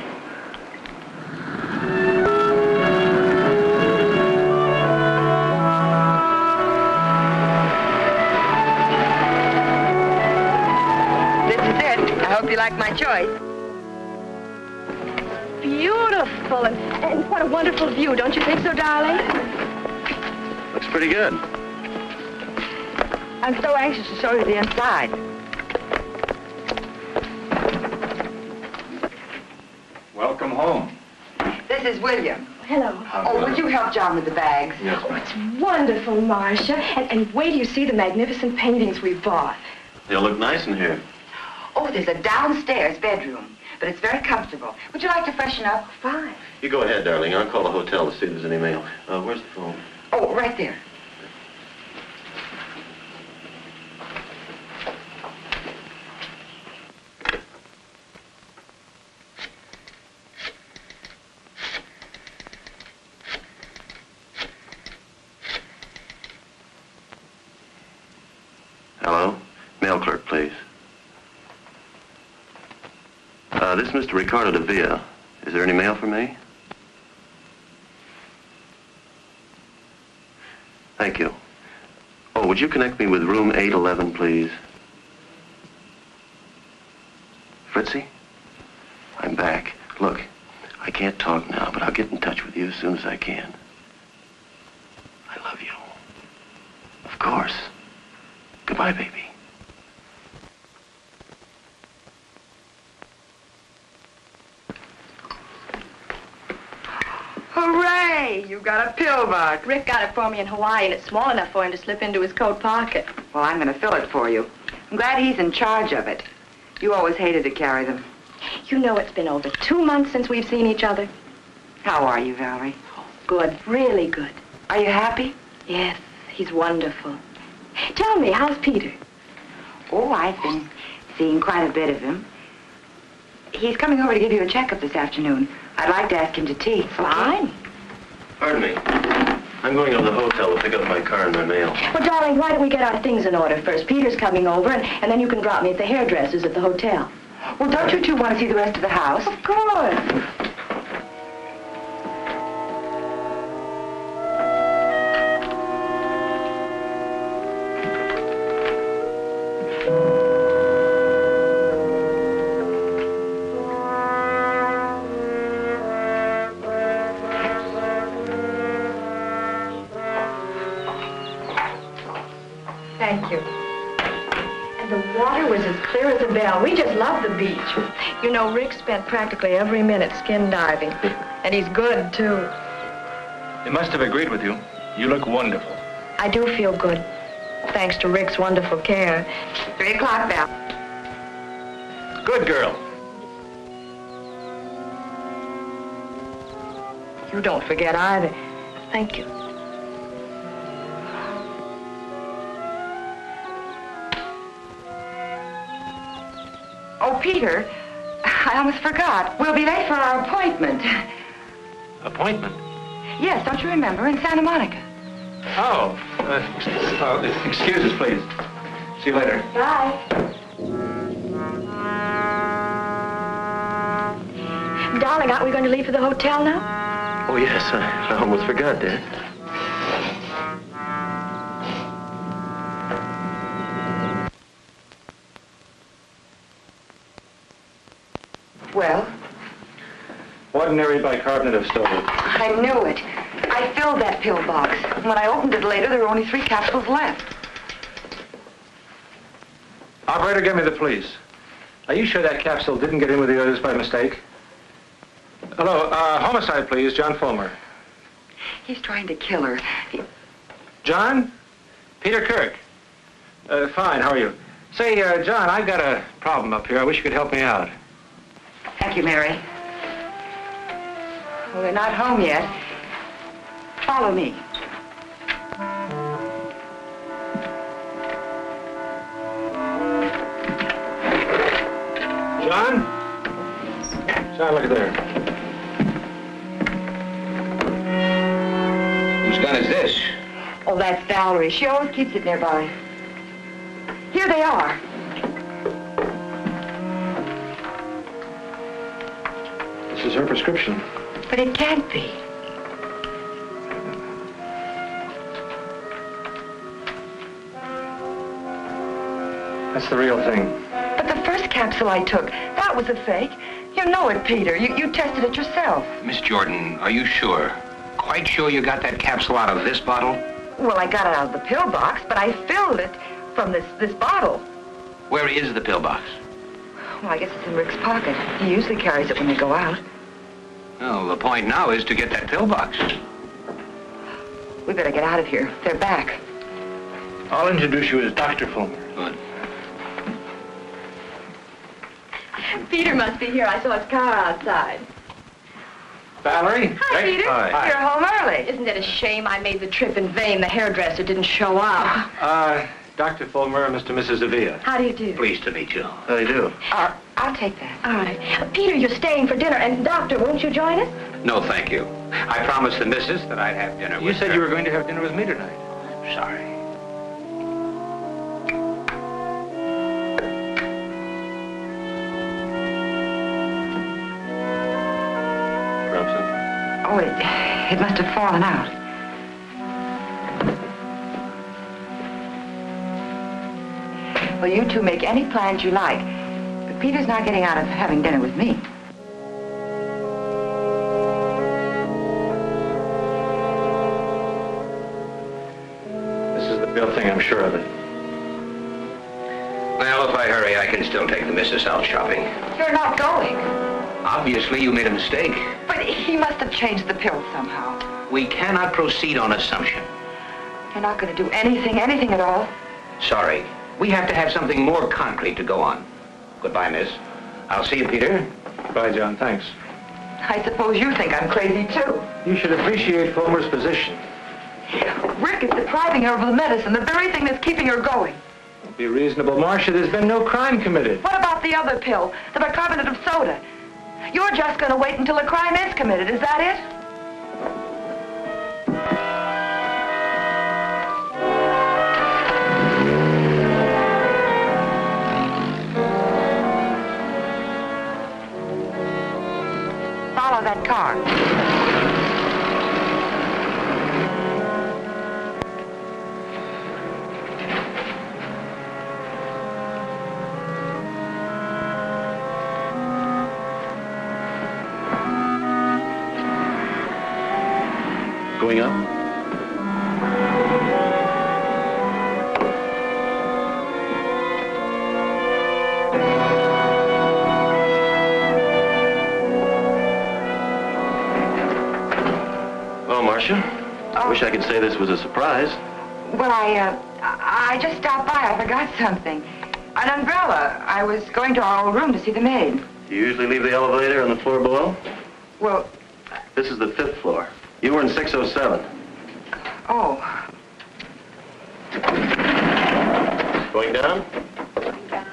Like my choice. Beautiful, and what a wonderful view, don't you think so, darling? Looks pretty good. I'm so anxious to show you the inside. Welcome home. This is William. Hello. Oh, would you help John with the bags? Yes, ma'am. Oh, it's wonderful, Marcia. And wait till you see the magnificent paintings we bought. They'll look nice in here. Oh, there's a downstairs bedroom, but it's very comfortable. Would you like to freshen up? Fine. You go ahead, darling. I'll call the hotel to see if there's any mail. Where's the phone? Oh, right there. Hello? Mail clerk, please. This is Mr. Ricardo de Villa. Is there any mail for me? Thank you. Oh, would you connect me with room 811, please? Fritzi? I'm back. Look, I can't talk now, but I'll get in touch with you as soon as I can. I love you. Of course. Goodbye, baby. Hooray! You got a pillbox. Rick got it for me in Hawaii, and it's small enough for him to slip into his coat pocket. Well, I'm going to fill it for you. I'm glad he's in charge of it. You always hated to carry them. You know, it's been over 2 months since we've seen each other. How are you, Valerie? Good, really good. Are you happy? Yes, he's wonderful. Tell me, how's Peter? Oh, I've been seeing quite a bit of him. He's coming over to give you a checkup this afternoon. I'd like to ask him to tea. Fine. Pardon me. I'm going over to the hotel to pick up my car and my mail. Well, darling, why don't we get our things in order first? Peter's coming over, and then you can drop me at the hairdresser's at the hotel. Well, don't you two want to see the rest of the house? Of course. You know, Rick spent practically every minute skin diving, and he's good, too. He must have agreed with you. You look wonderful. I do feel good, thanks to Rick's wonderful care. 3 o'clock now. Good girl. You don't forget either. Thank you. Oh, Peter, I almost forgot. We'll be late for our appointment. Appointment? Yes, don't you remember? In Santa Monica. Oh. Excuse us, please. See you later. Bye. Darling, aren't we going to leave for the hotel now? Oh, yes. I almost forgot that. Well? Ordinary bicarbonate of soda. I knew it. I filled that pill box. When I opened it later, there were only 3 capsules left. Operator, get me the police. Are you sure that capsule didn't get in with the others by mistake? Hello, homicide, please. John Fulmer. He's trying to kill her. John? Peter Kirk. Fine, how are you? Say, John, I've got a problem up here. I wish you could help me out. Thank you, Mary. Well, they're not home yet. Follow me. on. Try to look at there. Whose gun is this? Oh, that's Valerie. She always keeps it nearby. Here they are. This is her prescription. But it can't be. That's the real thing. But the first capsule I took, that was a fake. You know it, Peter. You tested it yourself. Miss Jordan, are you sure? Quite sure you got that capsule out of this bottle? Well, I got it out of the pill box, but I filled it from this bottle. Where is the pill box? Well, I guess it's in Rick's pocket. He usually carries it when they go out. Well, the point now is to get that pill box. We better get out of here. They're back. I'll introduce you as Dr. Fulmer. Good. Peter must be here. I saw his car outside. Valerie? Hi, hey. Peter. Hi. You're home early. Isn't it a shame I made the trip in vain? The hairdresser didn't show up. Dr. Fulmer and Mr. and Mrs. de Villa. How do you do? Pleased to meet you. How do you do? I'll take that. All right. Peter, you're staying for dinner. And, Doctor, won't you join us? No, thank you. I promised the missus that I'd have dinner with her. You said you were going to have dinner with me tonight. I'm sorry. Oh, it must have fallen out. Well, you two make any plans you like, but Peter's not getting out of having dinner with me. This is the real thing, I'm sure of it. Well, if I hurry, I can still take the missus out shopping. You're not going. Obviously, you made a mistake. But he must have changed the pill somehow. We cannot proceed on assumption. You're not going to do anything at all? Sorry. We have to have something more concrete to go on. Goodbye, miss. I'll see you, Peter. Bye, John. Thanks. I suppose you think I'm crazy, too. You should appreciate Fulmer's position. Rick is depriving her of the medicine, the very thing that's keeping her going. Don't be reasonable, Marcia. There's been no crime committed. What about the other pill, the bicarbonate of soda? You're just going to wait until a crime is committed, is that it? Follow that car. Going up? Well, Marcia, oh. I wish I could say this was a surprise. Well, I just stopped by. I forgot something. An umbrella. I was going to our old room to see the maid. Do you usually leave the elevator on the floor below? Well... This is the 5th floor. You were in 607. Oh. Going down? Going down.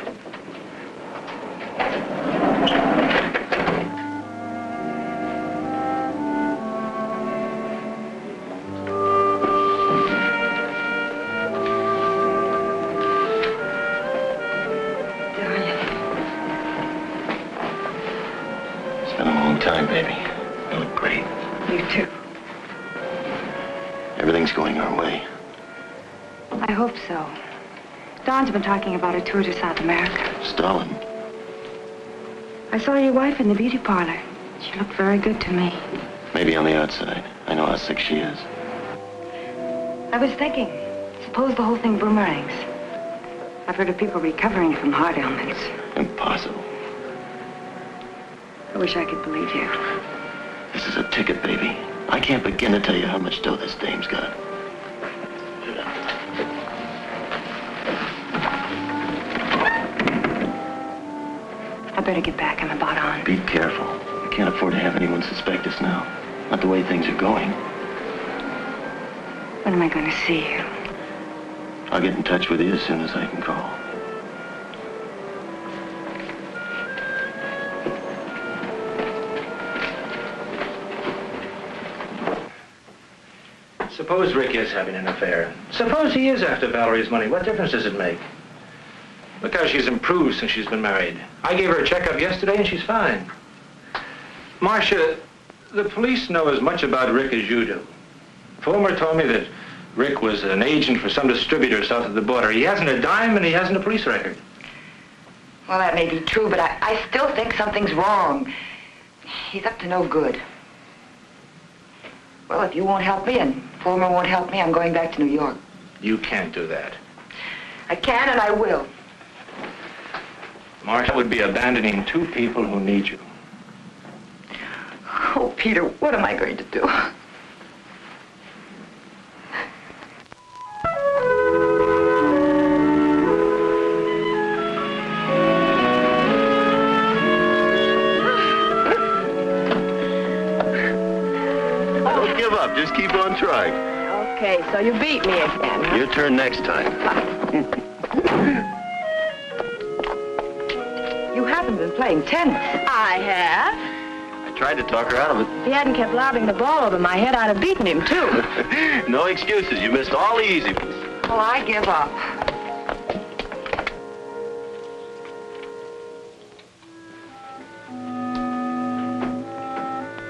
Darling. It's been a long time, baby. You look great. You too. Everything's going our way. I hope so. Don's been talking about a tour to South America. Stalin. I saw your wife in the beauty parlor. She looked very good to me. Maybe on the outside. I know how sick she is. I was thinking, suppose the whole thing boomerangs. I've heard of people recovering from heart ailments. Impossible. I wish I could believe you. This is a ticket, baby. I can't begin to tell you how much dough this dame's got. I better get back and about on. Be careful. I can't afford to have anyone suspect us now. Not the way things are going. When am I going to see you? I'll get in touch with you as soon as I can call. Suppose Rick is having an affair. Suppose he is after Valerie's money. What difference does it make? Look how she's improved since she's been married. I gave her a checkup yesterday and she's fine. Marcia, the police know as much about Rick as you do. Fulmer told me that Rick was an agent for some distributor south of the border. He hasn't a dime and he hasn't a police record. Well, that may be true, but I still think something's wrong. He's up to no good. Well, if you won't help me and Fulmer won't help me, I'm going back to New York. You can't do that. I can and I will. Marcia would be abandoning two people who need you. Oh, Peter, what am I going to do? Don't give up. Just keep on trying. Okay, so you beat me again. Huh? Your turn next time. You haven't been playing tennis. I have. Tried to talk her out of it. If he hadn't kept lobbing the ball over my head, I'd have beaten him, too. No excuses. You missed all the easy ones. Well, I give up.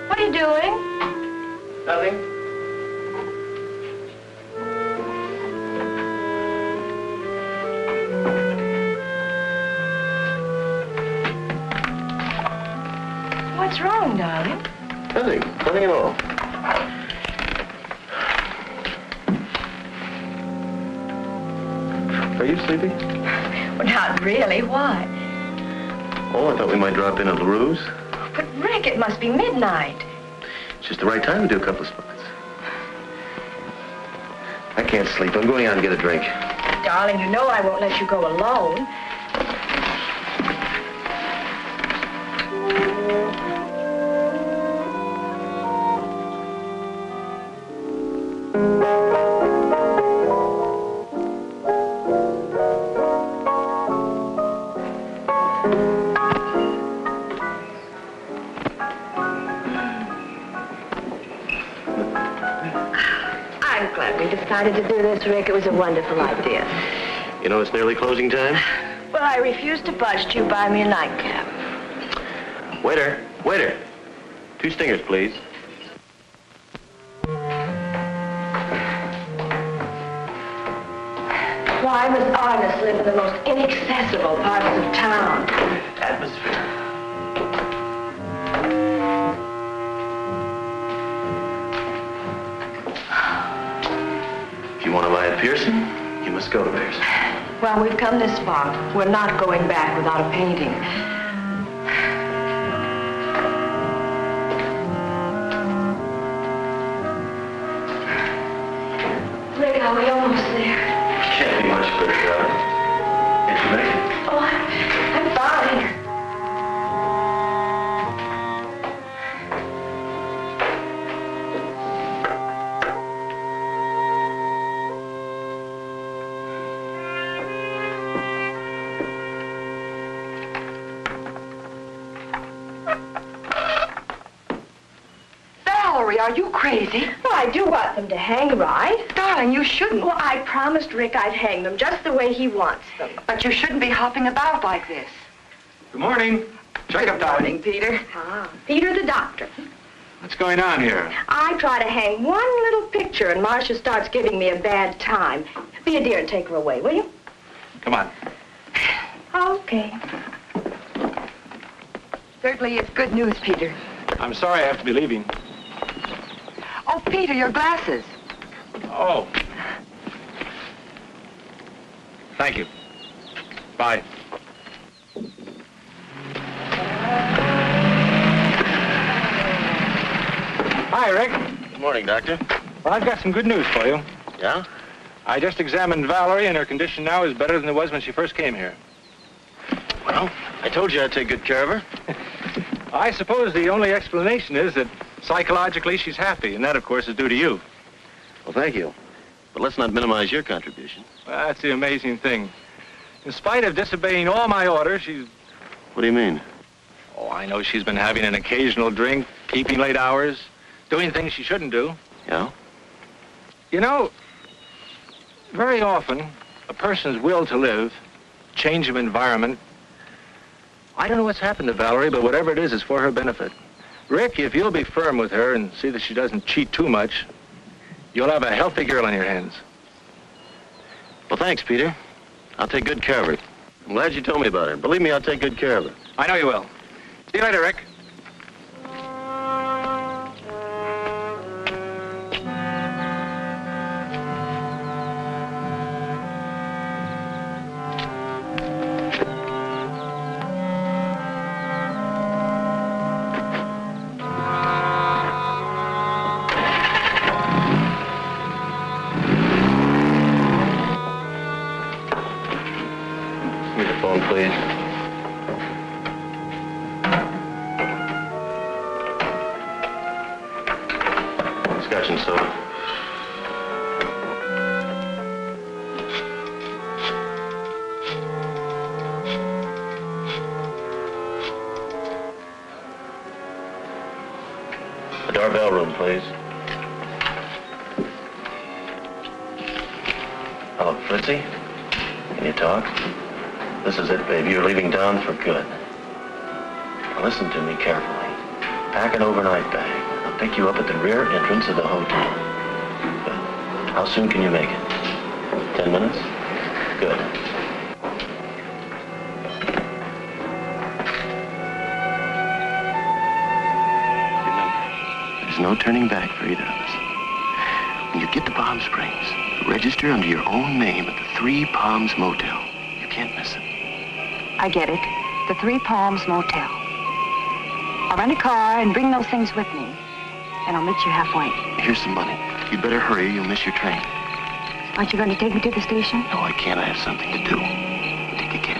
What are you doing? Nothing. What's wrong, darling? Nothing. Nothing at all. Are you sleepy? Well, not really. Why? Oh, I thought we might drop in at La Rue's. But, Rick, it must be midnight. It's just the right time to do a couple of spots. I can't sleep. I'm going out and get a drink. Darling, you know I won't let you go alone. To do this, Rick. It was a wonderful idea. You know, it's nearly closing time. Well, I refuse to budge till you buy me a nightcap. Waiter, waiter. 2 stingers, please. Why must artists live in the most inaccessible parts of town? Atmosphere. You want to buy at Pearson? You must go to Pearson. Well, we've come this far. We're not going back without a painting. Rick, are we almost there? Can't be much further out. Can't you make it? Oh, I'm fine. Are you crazy? Well, I do want them to hang, right? Darling, you shouldn't. Well, I promised Rick I'd hang them just the way he wants them. But you shouldn't be hopping about like this. Good morning. Check-up time. Good morning, Peter. Ah, Peter the doctor. What's going on here? I try to hang one little picture, and Marcia starts giving me a bad time. Be a dear and take her away, will you? Come on. Okay. Certainly it's good news, Peter. I'm sorry I have to be leaving. Oh, Peter, your glasses. Oh. Thank you. Bye. Hi, Rick. Good morning, Doctor. Well, I've got some good news for you. Yeah? I just examined Valerie, and her condition now is better than it was when she first came here. Well, I told you I'd take good care of her. I suppose the only explanation is that psychologically, she's happy, and that, of course, is due to you. Well, thank you. But let's not minimize your contribution. Well, that's the amazing thing. In spite of disobeying all my orders, she's... What do you mean? Oh, I know she's been having an occasional drink, keeping late hours, doing things she shouldn't do. Yeah? You know, very often, a person's will to live, change of environment. I don't know what's happened to Valerie, but whatever it is, it's for her benefit. Rick, if you'll be firm with her and see that she doesn't cheat too much, you'll have a healthy girl on your hands. Well, thanks, Peter. I'll take good care of her. I'm glad you told me about her. Believe me, I'll take good care of her. I know you will. See you later, Rick. How soon can you make it? 10 minutes? Good. Remember, there's no turning back for either of us. When you get to Palm Springs, register under your own name at the Three Palms Motel. You can't miss it. I get it. The Three Palms Motel. I'll rent a car and bring those things with me, and I'll meet you halfway. Here's some money. You'd better hurry, you'll miss your train. Aren't you going to take me to the station? No, I can't. I have something to do. Take a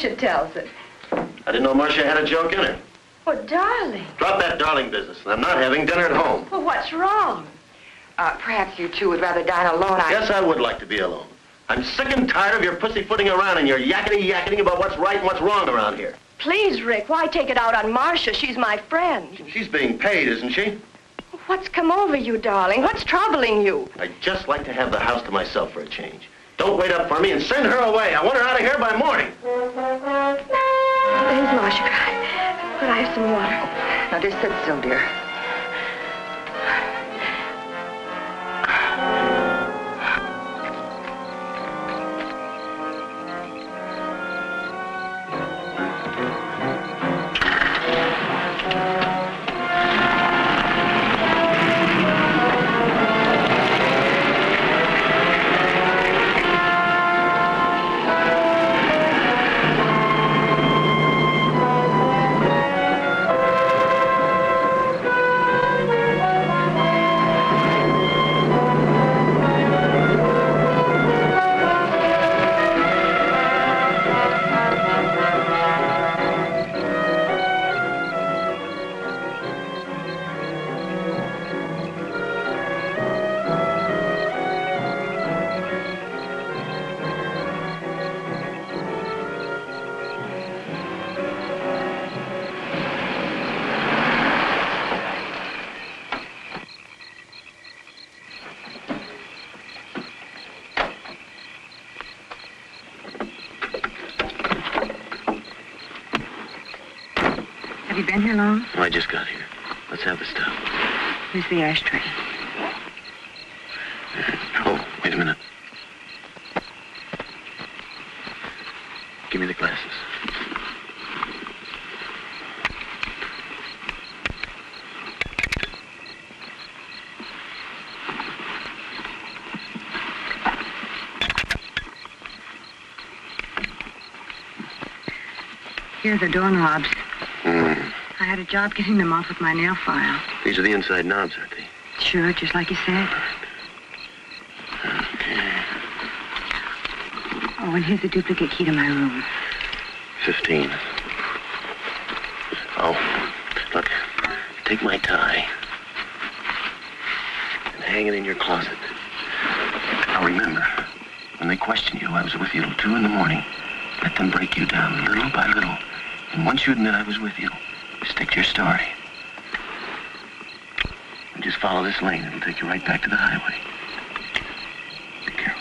Marcia tells it. I didn't know Marcia had a joke in her. Oh, darling. Drop that darling business. I'm not having dinner at home. Well, what's wrong? Perhaps you two would rather dine alone. Yes, I would like to be alone. I'm sick and tired of your pussyfooting around and your yakketing about what's right and what's wrong around here. Please, Rick, why take it out on Marcia? She's my friend. She's being paid, isn't she? What's come over you, darling? What's troubling you? I'd just like to have the house to myself for a change. Don't wait up for me and send her away. I want her out of here by morning. There's Marcia crying. Could I have some water? Now, just sit still, dear. Long? Oh, I just got here. Let's have the stuff. Where's the ashtray? Oh, wait a minute. Give me the glasses. Here are the door knobs. I had a job getting them off with my nail file. These are the inside knobs, aren't they? Sure, just like you said. Okay. Oh, and here's a duplicate key to my room. 15. Oh, look, take my tie and hang it in your closet. Now remember, when they question you, I was with you till 2 in the morning. Let them break you down little by little. And once you admit I was with you, stick to your story. And just follow this lane. It'll take you right back to the highway. Be careful,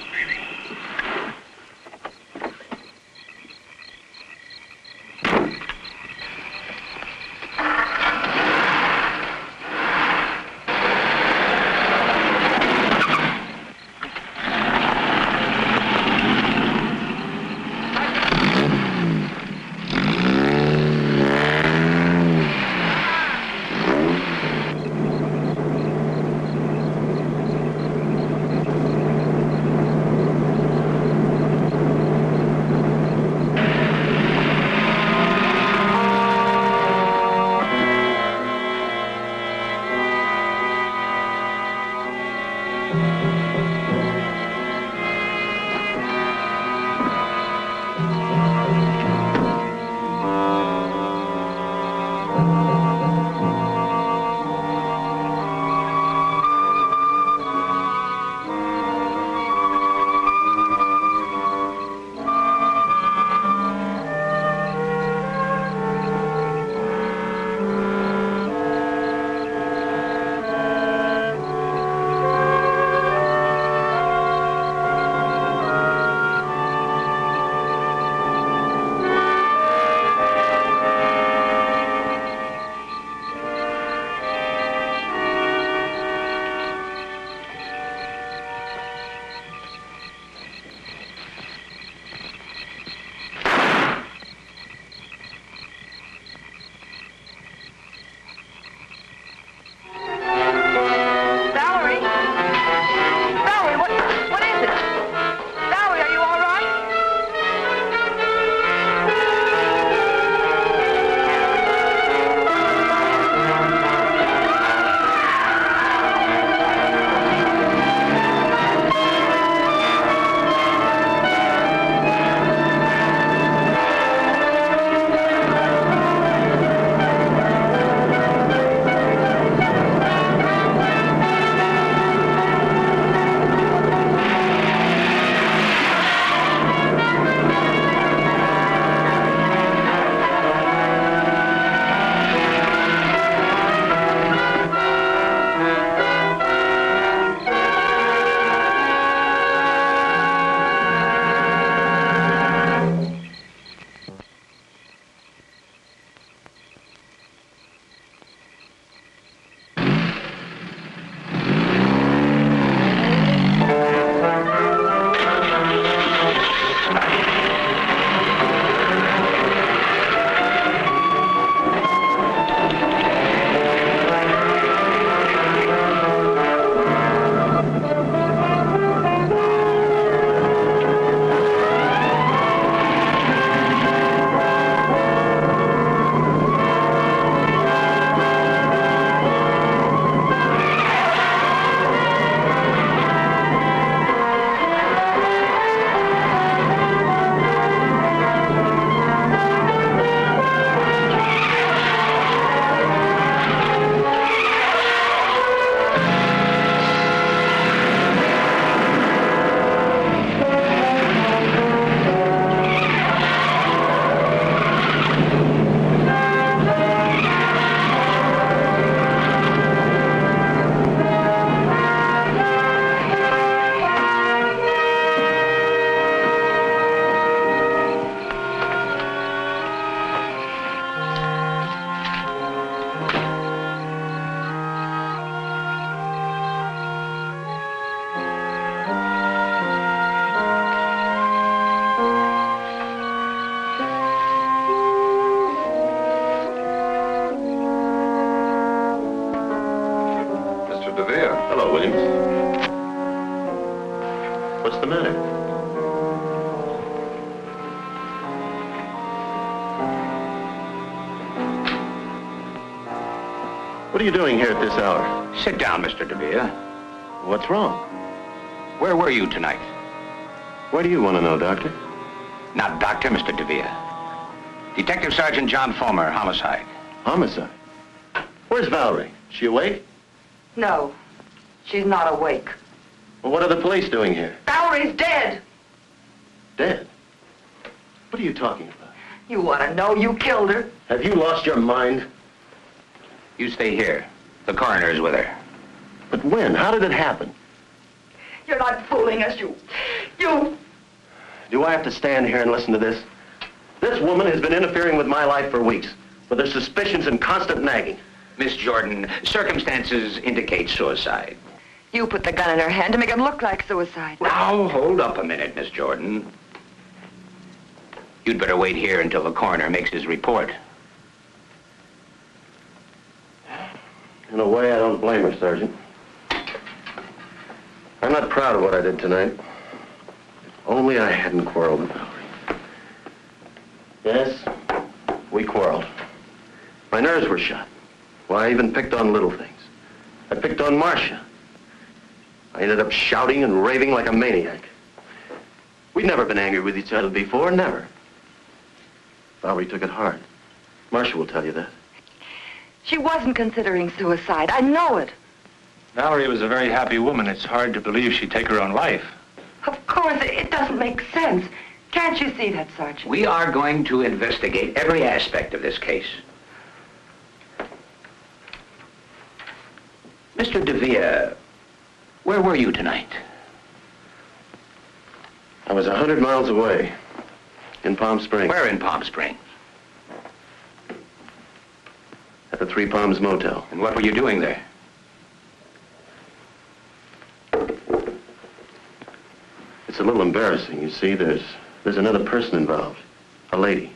What are you doing here at this hour? Sit down, Mr. de Villa. What's wrong? Where were you tonight? Why do you want to know, Doctor? Not Doctor, Mr. de Villa. Detective Sergeant John Fulmer, homicide. Homicide? Where's Valerie? She awake? No, she's not awake. Well, what are the police doing here? Valerie's dead. Dead? What are you talking about? You want to know? You killed her. Have you lost your mind? You stay here. The coroner is with her. But when? How did it happen? You're not fooling us, you... Do I have to stand here and listen to this? This woman has been interfering with my life for weeks, with her suspicions and constant nagging. Miss Jordan, circumstances indicate suicide. You put the gun in her hand to make it look like suicide. Now, hold up a minute, Miss Jordan. You'd better wait here until the coroner makes his report. In a way, I don't blame her, Sergeant. I'm not proud of what I did tonight. If only I hadn't quarreled with Valerie. Yes, we quarreled. My nerves were shot. Why, I even picked on little things. I picked on Marcia. I ended up shouting and raving like a maniac. We'd never been angry with each other before, never. Valerie took it hard. Marcia will tell you that. She wasn't considering suicide. I know it. Valerie was a very happy woman. It's hard to believe she'd take her own life. Of course, it doesn't make sense. Can't you see that, Sergeant? We are going to investigate every aspect of this case. Mr. de Villa, where were you tonight? I was 100 miles away, in Palm Springs. Where in Palm Springs? At the Three Palms Motel. And what were you doing there? It's a little embarrassing, you see. There's another person involved, a lady.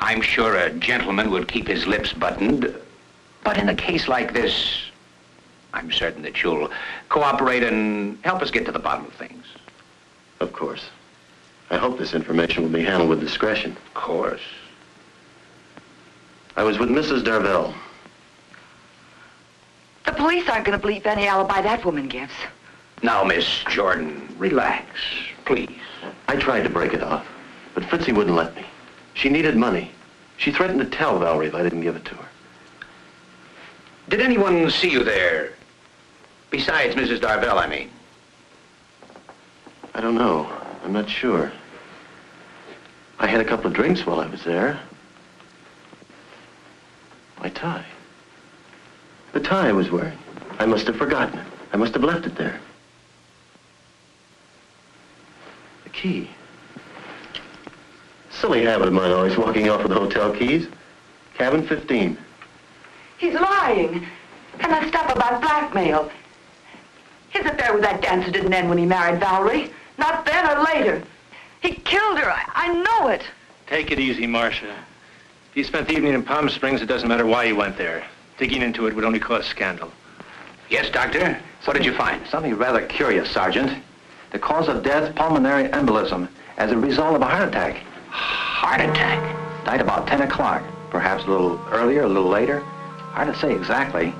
I'm sure a gentleman would keep his lips buttoned, but in a case like this, I'm certain that you'll cooperate and help us get to the bottom of things. Of course. I hope this information will be handled with discretion. Of course. I was with Mrs. Darvell. The police aren't going to believe any alibi that woman gives. Now, Miss Jordan, relax, please. I tried to break it off, but Fritzi wouldn't let me. She needed money. She threatened to tell Valerie if I didn't give it to her. Did anyone see you there? Besides Mrs. Darvell, I mean. I don't know. I'm not sure. I had a couple of drinks while I was there. My tie. The tie I was wearing. I must have forgotten it. I must have left it there. The key. Silly habit of mine, always walking off with the hotel keys. Cabin 15. He's lying. And that stuff about blackmail. His affair with that dancer didn't end when he married Valerie. Not then or later. He killed her. I know it. Take it easy, Marcia. If you spent the evening in Palm Springs, it doesn't matter why you went there. Digging into it would only cause scandal. Yes, Doctor? What did you find? Something rather curious, Sergeant. The cause of death, pulmonary embolism, as a result of a heart attack. Heart attack? Died about 10 o'clock. Perhaps a little earlier, a little later. Hard to say exactly.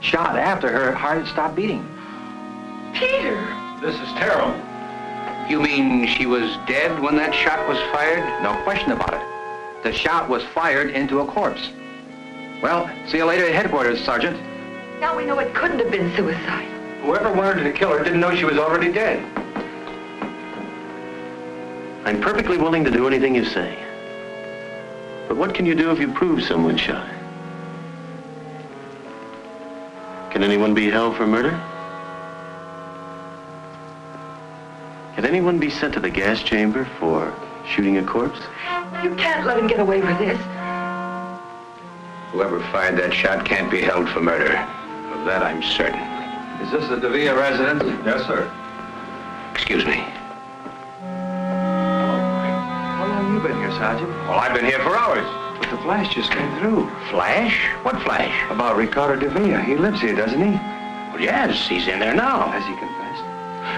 Shot after her heart had stopped beating. Peter! This is terrible. You mean she was dead when that shot was fired? No question about it. The shot was fired into a corpse. Well, see you later at headquarters, Sergeant. Now we know it couldn't have been suicide. Whoever wanted to kill her didn't know she was already dead. I'm perfectly willing to do anything you say. But what can you do if you prove someone shot? Can anyone be held for murder? Can anyone be sent to the gas chamber for shooting a corpse? You can't let him get away with this. Whoever fired that shot can't be held for murder. Of that, I'm certain. Is this the de Villa residence? Yes, sir. Excuse me. How long have you been here, Sergeant? Well, I've been here for hours. But the flash just came through. Flash? What flash? About Ricardo de Villa. He lives here, doesn't he? Well, yes, he's in there now. Has he confessed?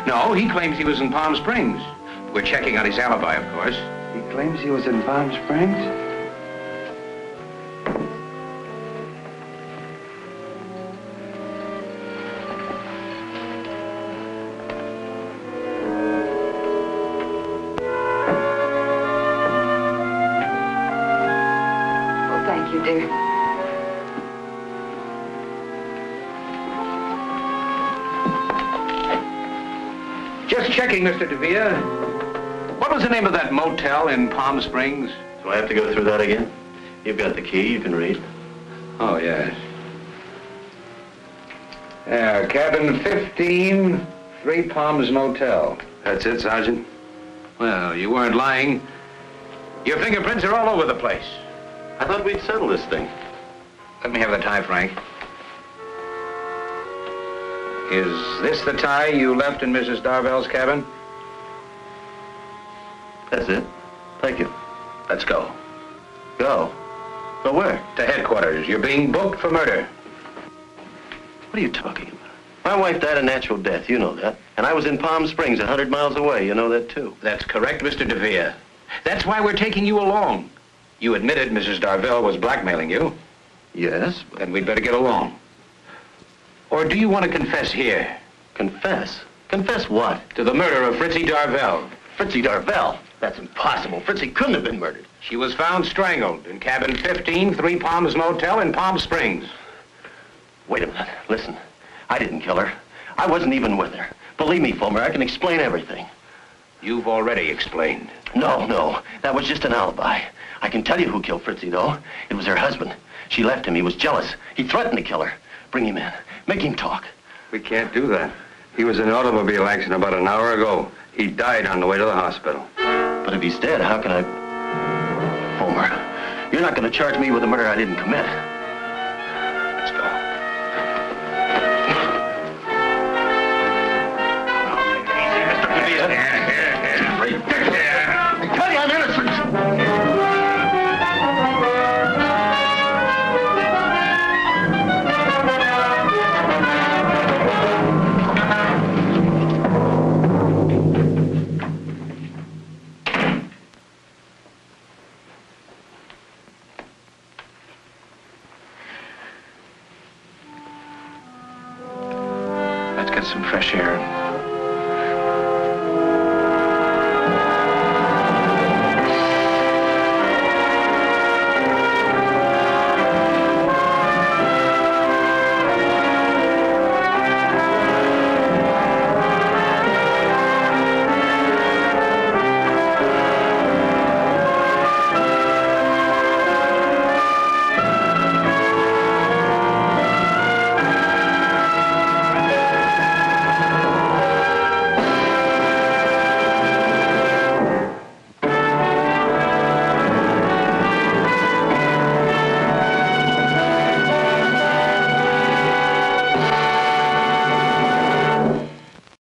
No, he claims he was in Palm Springs. We're checking on his alibi, of course. He claims he was in Palm Springs? wonder. Just checking, Mr. de Villa. What was the name of that motel in Palm Springs? Do I have to go through that again? You've got the key. You can read. Oh, yes. Yeah, cabin 15, Three Palms Motel. That's it, Sergeant? Well, you weren't lying. Your fingerprints are all over the place. I thought we'd settle this thing. Let me have the tie, Frank. Is this the tie you left in Mrs. Darvell's cabin? That's it. Thank you. Let's go. Go? Go where? To headquarters. You're being booked for murder. What are you talking about? My wife died a natural death, you know that. And I was in Palm Springs, 100 miles away, you know that too. That's correct, Mr. de Villa. That's why we're taking you along. You admitted Mrs. Darvell was blackmailing you. Yes. Then we'd better get along. Or do you want to confess here? Confess? Confess what? To the murder of Fritzi Darvell. Fritzi Darvell? That's impossible. Fritzi couldn't have been murdered. She was found strangled in cabin 15, Three Palms Motel in Palm Springs. Wait a minute. Listen, I didn't kill her. I wasn't even with her. Believe me, Fulmer, I can explain everything. You've already explained. No, no. That was just an alibi. I can tell you who killed Fritzi, though. It was her husband. She left him. He was jealous. He threatened to kill her. Bring him in. Make him talk. We can't do that. He was in an automobile accident about an hour ago. He died on the way to the hospital. But if he's dead, how can I... Fulmer, you're not going to charge me with a murder I didn't commit. Let's go. Some fresh air.